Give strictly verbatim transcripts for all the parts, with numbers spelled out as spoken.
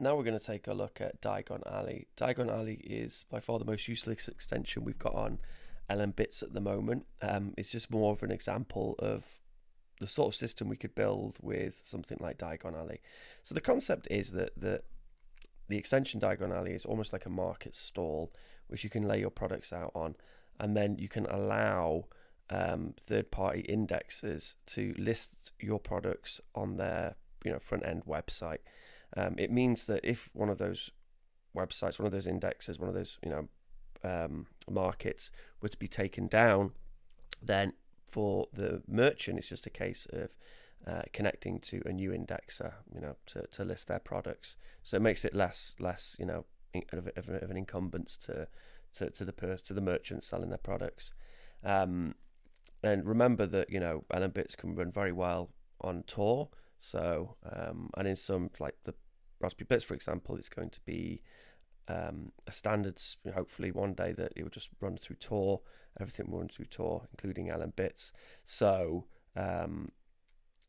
Now we're going to take a look at Diagon Alley. Diagon Alley is by far the most useless extension we've got on LNbits at the moment. Um, it's just more of an example of the sort of system we could build with something like Diagon Alley. So the concept is that the, the extension Diagon Alley is almost like a market stall, which you can lay your products out on, and then you can allow um, third-party indexers to list your products on their you know, front-end website. Um, it means that if one of those websites, one of those indexes, one of those you know um, markets were to be taken down, then for the merchant, it's just a case of uh, connecting to a new indexer, you know, to, to list their products. So it makes it less, less, you know, of, of, of an incumbence to to to the person, to the merchant selling their products. Um, and remember that you know LNbits can run very well on Tor. So, um, and in some, like the Raspberry Bits, for example, it's going to be um, a standard, hopefully one day, that it will just run through Tor, everything will run through Tor, including LNbits. So um,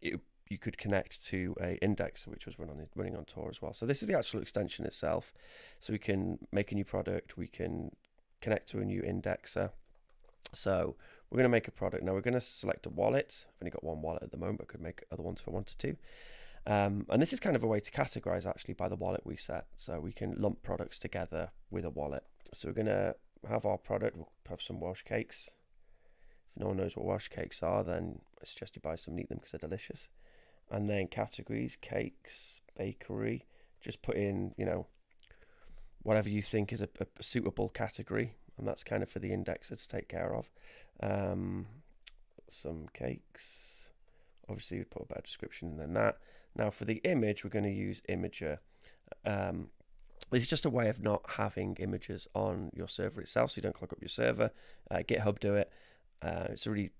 it, you could connect to a index, which was run on, running on Tor as well. So this is the actual extension itself. So we can make a new product, we can connect to a new indexer. So we're going to make a product. Now we're going to select a wallet. I've only got one wallet at the moment, but I could make other ones if I wanted to. Um, and this is kind of a way to categorize actually by the wallet we set. So we can lump products together with a wallet. So we're going to have our product. We'll have some Welsh cakes. If no one knows what Welsh cakes are, then I suggest you buy some and eat them because they're delicious. And then categories, cakes, bakery. Just put in, you know, whatever you think is a, a suitable category. And that's kind of for the indexer to take care of. Um, some cakes. Obviously, we'd put a better description than that. Now, for the image, we're going to use Imager. Um, this is just a way of not having images on your server itself, so you don't clog up your server. Uh, GitHub do it. Uh, it's a really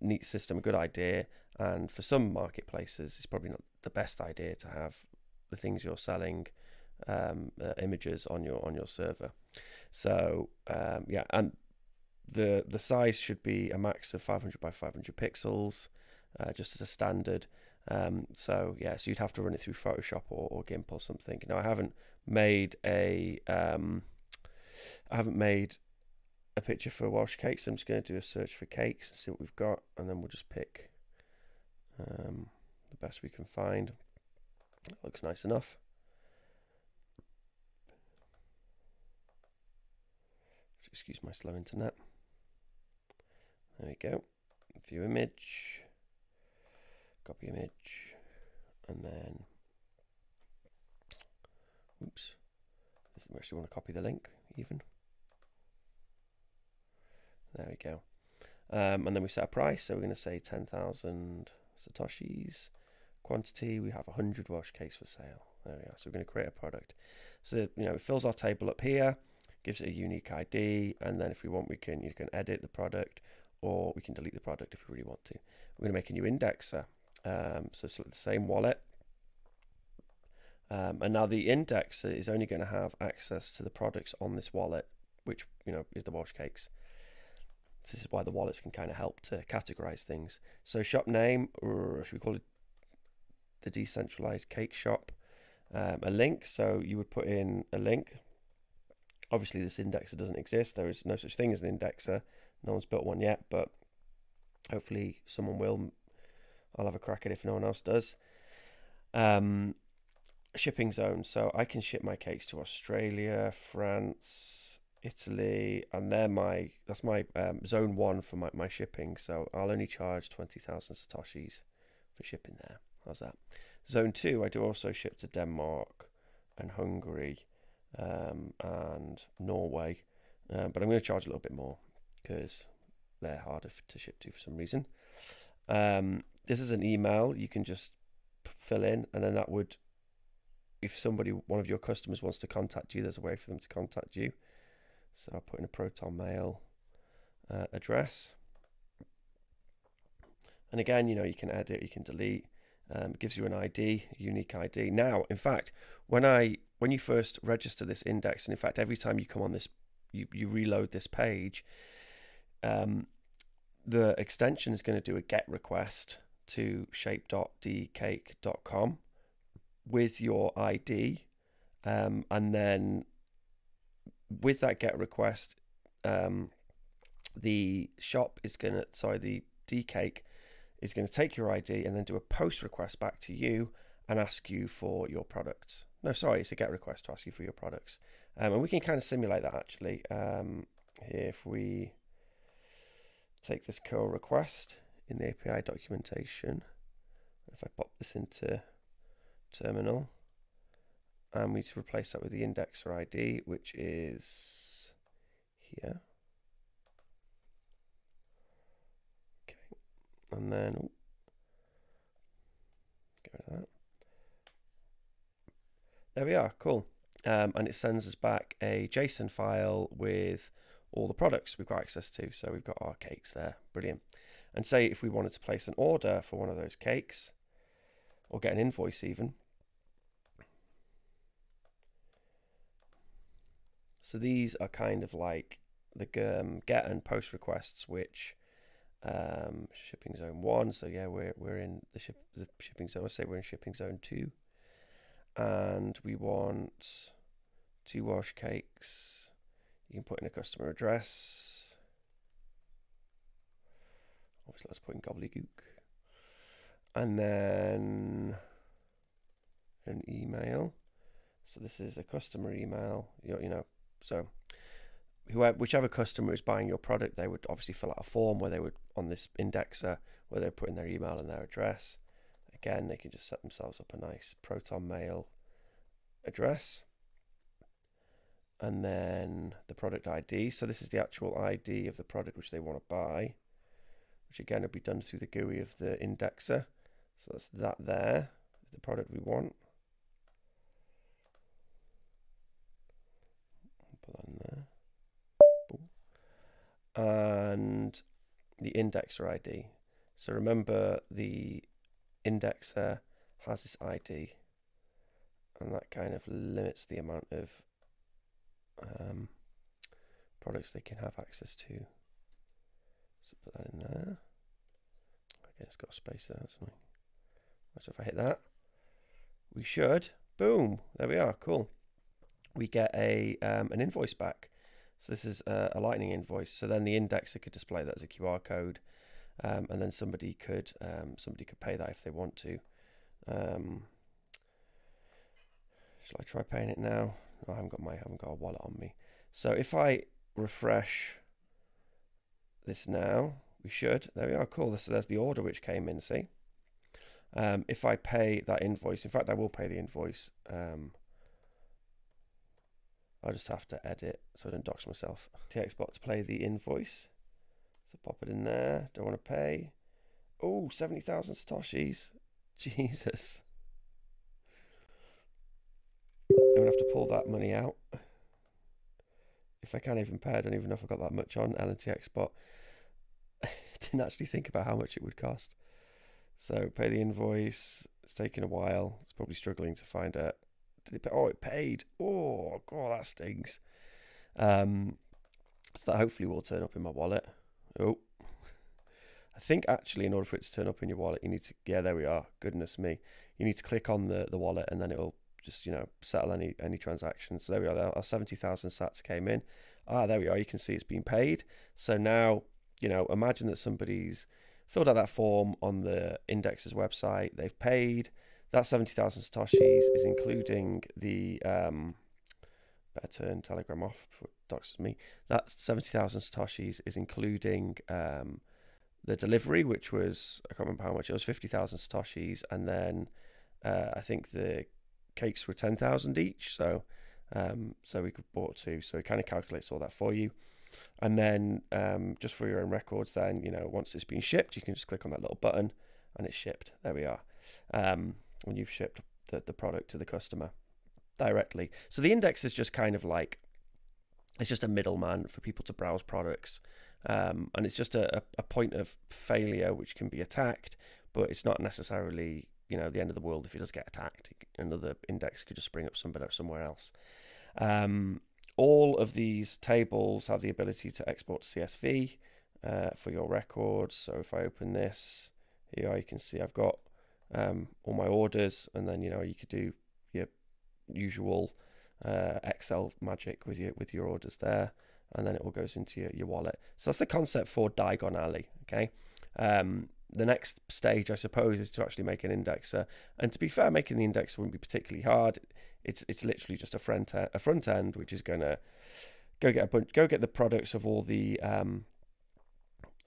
neat system, a good idea. And for some marketplaces, it's probably not the best idea to have the things you're selling um uh, images on your on your server. So um yeah, and the the size should be a max of five hundred by five hundred pixels, uh, just as a standard. Um so yeah, so you'd have to run it through Photoshop or, or Gimp or something. Now I haven't made a um I haven't made a picture for Welsh cakes, so I'm just going to do a search for cakes and see what we've got, and then we'll just pick um the best we can find. That looks nice enough. Excuse my slow internet. There we go. View image, copy image, and then, oops, we actually want to copy the link even. There we go. Um, and then we set a price. So we're going to say ten thousand satoshis. Quantity, we have one hundred Welsh cakes for sale. There we are. So we're going to create a product. So, you know, it fills our table up here. Gives it a unique I D, and then if we want, we can you can edit the product, or we can delete the product if we really want to. We're going to make a new indexer, um, so select the same wallet, um, and now the indexer is only going to have access to the products on this wallet, which you know is the Welsh cakes. This is why the wallets can kind of help to categorize things. So shop name, or should we call it the decentralized cake shop? Um, a link, so you would put in a link. Obviously, this indexer doesn't exist. There is no such thing as an indexer. No one's built one yet, but hopefully someone will. I'll have a crack at it if no one else does. Um, shipping zone. So I can ship my cakes to Australia, France, Italy, and they're my, that's my um, zone one for my, my shipping. So I'll only charge twenty thousand satoshis for shipping there. How's that? Zone two, I do also ship to Denmark and Hungary. Um, and Norway, um, but I'm going to charge a little bit more because they're harder to ship to for some reason. Um, this is an email you can just fill in, and then that would, if somebody, one of your customers wants to contact you, there's a way for them to contact you. So I'll put in a ProtonMail uh, address, and again, you know, you can edit, you can delete. Um, it gives you an I D, a unique I D. Now, in fact, when I when you first register this index, and in fact, every time you come on this, you, you reload this page, um, the extension is going to do a GET request to shape dot d cake dot com with your I D, Um, and then with that GET request, um, the shop is going to, sorry, the dcake is going to take your I D and then do a post request back to you and ask you for your products. No, sorry, it's a GET request to ask you for your products. Um, and we can kind of simulate that actually. Um, here, if we take this curl request in the A P I documentation, if I pop this into terminal, and we need to replace that with the indexer I D, which is here. Okay, and then ooh, get rid of that. There we are, cool. Um, and it sends us back a JSON file with all the products we've got access to. So we've got our cakes there, brilliant. And say if we wanted to place an order for one of those cakes, or get an invoice even. So these are kind of like the um, GET and POST requests, which um, shipping zone one. So yeah, we're, we're in the, ship, the shipping zone. Let's say we're in shipping zone two. And we want two wash cakes. You can put in a customer address. Obviously, let's put in gobbledygook. And then an email. So this is a customer email, you, you know, so whoever, whichever customer is buying your product, they would obviously fill out a form where they would, on this indexer, where they put in their email and their address. Again, they can just set themselves up a nice ProtonMail address. And then the product I D. So this is the actual I D of the product which they want to buy, which again will be done through the G U I of the indexer. So that's that there, the product we want. Put that in there. Boom. And the indexer I D. So remember, the indexer has this I D, and that kind of limits the amount of um, products they can have access to. So put that in there. Okay, it's got a space there, hasn't it? So if I hit that, we should, boom, there we are, cool. We get a um, an invoice back. So this is a, a lightning invoice. So then the indexer could display that as a Q R code. Um, and then somebody could um, somebody could pay that if they want to. Um, shall I try paying it now? No, I haven't got my I haven't got a wallet on me. So if I refresh this now, we should. There we are. Cool. So there's the order which came in. See, um, if I pay that invoice. In fact, I will pay the invoice. Um, I'll just have to edit so I don't dox myself. TXBot to play the invoice. So pop it in there. Don't want to pay. Oh, seventy thousand satoshis. Jesus. I'm going to have to pull that money out. If I can't even pay, I don't even know if I've got that much on L N T X, but I didn't actually think about how much it would cost. So pay the invoice. It's taken a while. It's probably struggling to find a... Did it pay? Oh, it paid. Oh, God, that stings. Um, so that hopefully will turn up in my wallet. Oh, I think actually in order for it to turn up in your wallet, you need to, yeah, there we are. Goodness me. You need to click on the, the wallet and then it'll just, you know, settle any, any transactions. So there we are. Our seventy thousand sats came in. Ah, there we are. You can see it's been paid. So now, you know, imagine that somebody's filled out that form on the indexer's website. They've paid. That seventy thousand satoshis is including the, um, better turn Telegram off before it doxes me. That seventy thousand satoshis is including um, the delivery, which was, I can't remember how much, it was fifty thousand satoshis. And then uh, I think the cakes were ten thousand each. So um, so we could bought two. So it kind of calculates all that for you. And then um, just for your own records, then, you know, once it's been shipped, you can just click on that little button and it's shipped. There we are. Um, when you've shipped the, the product to the customer directly. So the index is just kind of like, it's just a middleman for people to browse products, um, and it's just a, a point of failure which can be attacked, but it's not necessarily, you know, the end of the world if it does get attacked. Another index could just spring up somebody somewhere else. Um, all of these tables have the ability to export C S V uh, for your records. So if I open this here, you can see I've got um, all my orders, and then, you know, you could do your usual uh, Excel magic with your with your orders there, and then it all goes into your, your wallet. So that's the concept for Diagon Alley. Okay. Um, the next stage, I suppose, is to actually make an indexer. And to be fair, making the indexer wouldn't be particularly hard. It's it's literally just a front end, a front end which is gonna go get a bunch, go get the products of all the um,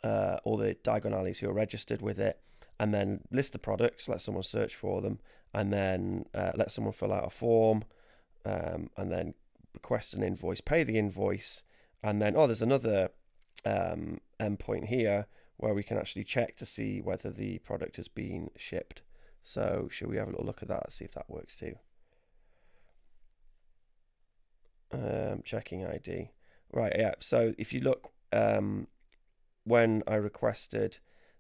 uh, all the Diagon Alleys who are registered with it, and then list the products, let someone search for them, and then uh, let someone fill out a form, um, and then request an invoice, pay the invoice, and then oh, there's another um, endpoint here where we can actually check to see whether the product has been shipped. So should we have a little look at that, see if that works too? Um, checking I D. Right, yeah, so if you look, um, when I requested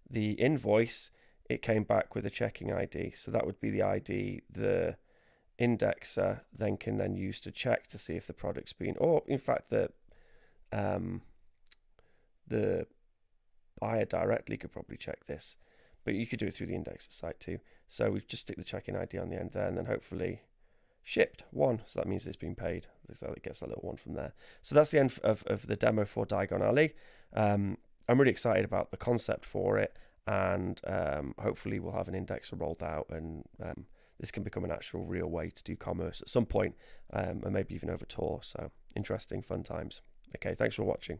the invoice, it came back with a checking I D. So that would be the I D the indexer then can then use to check to see if the product's been, or in fact the um, the buyer directly could probably check this, but you could do it through the indexer site too. So we just stick the checking I D on the end there, and then hopefully shipped one, so that means it's been paid. So it gets that little one from there. So that's the end of, of the demo for Diagon Alley. Um, I'm really excited about the concept for it, and um, hopefully we'll have an indexer rolled out, and um, this can become an actual real way to do commerce at some point, um, and maybe even over Tor. So interesting, fun times. Okay, thanks for watching.